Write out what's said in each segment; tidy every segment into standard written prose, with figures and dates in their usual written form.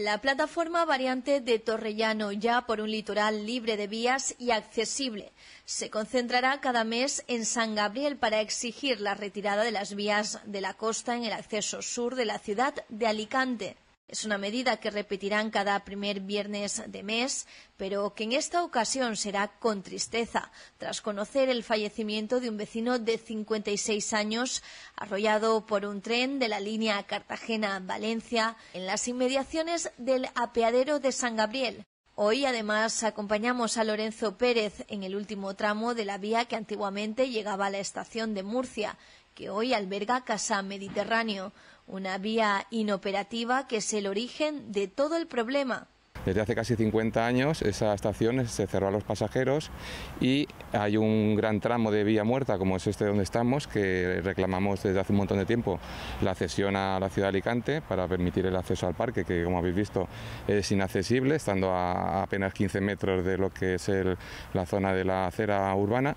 la plataforma variante de Torrellano, ya por un litoral libre de vías y accesible. Se concentrará cada mes en San Gabriel para exigir la retirada de las vías de la costa en el acceso sur de la ciudad de Alicante. Es una medida que repetirán cada primer viernes de mes, pero que en esta ocasión será con tristeza, tras conocer el fallecimiento de un vecino de 56 años, arrollado por un tren de la línea Cartagena-Valencia, en las inmediaciones del apeadero de San Gabriel. Hoy, además, acompañamos a Lorenzo Pérez en el último tramo de la vía que antiguamente llegaba a la estación de Murcia, que hoy alberga Casa Mediterráneo, una vía inoperativa que es el origen de todo el problema. Desde hace casi 50 años esa estación se cerró a los pasajeros y hay un gran tramo de vía muerta, como es este donde estamos, que reclamamos desde hace un montón de tiempo la cesión a la ciudad de Alicante para permitir el acceso al parque, que como habéis visto es inaccesible, estando a apenas 15 metros de lo que es la zona de la acera urbana.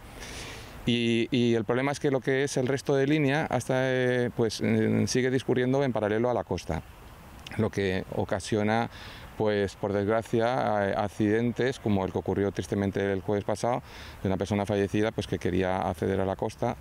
Y el problema es que lo que es el resto de línea hasta sigue discurriendo en paralelo a la costa, lo que ocasiona, pues por desgracia, accidentes como el que ocurrió tristemente el jueves pasado, de una persona fallecida pues que quería acceder a la costa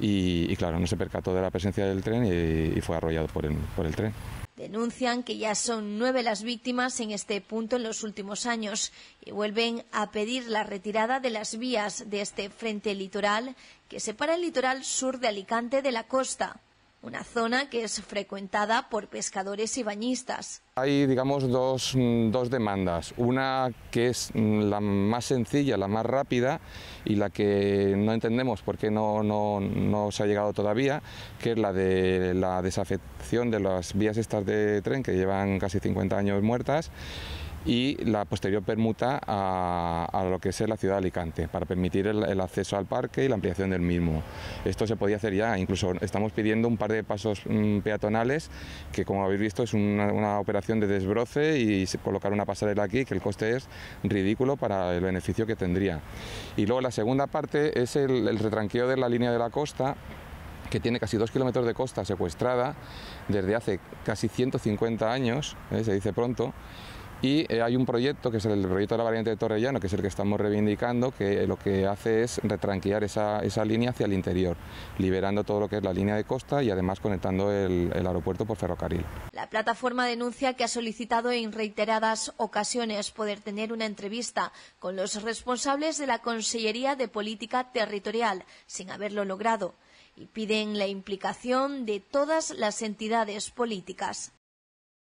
y claro, no se percató de la presencia del tren y fue arrollado por el tren. Denuncian que ya son 9 las víctimas en este punto en los últimos años y vuelven a pedir la retirada de las vías de este frente litoral que separa el litoral sur de Alicante de la costa, una zona que es frecuentada por pescadores y bañistas. Hay, digamos, dos demandas, una que es la más sencilla, la más rápida y la que no entendemos por qué no se ha llegado todavía, que es la de la desafección de las vías estas de tren que llevan casi 50 años muertas y la posterior permuta a lo que es la ciudad de Alicante para permitir el acceso al parque y la ampliación del mismo. Esto se podía hacer ya, incluso estamos pidiendo un par de pasos peatonales que, como habéis visto, es una operación de desbroce y colocar una pasarela aquí que el coste es ridículo para el beneficio que tendría. Y luego la segunda parte es el retranqueo de la línea de la costa, que tiene casi 2 kilómetros de costa secuestrada desde hace casi 150 años, se dice pronto. Y hay un proyecto, que es el proyecto de la variante de Torrellano, que es el que estamos reivindicando, que lo que hace es retranquear esa línea hacia el interior, liberando todo lo que es la línea de costa y además conectando el aeropuerto por ferrocarril. La plataforma denuncia que ha solicitado en reiteradas ocasiones poder tener una entrevista con los responsables de la Consellería de Política Territorial, sin haberlo logrado, y piden la implicación de todas las entidades políticas.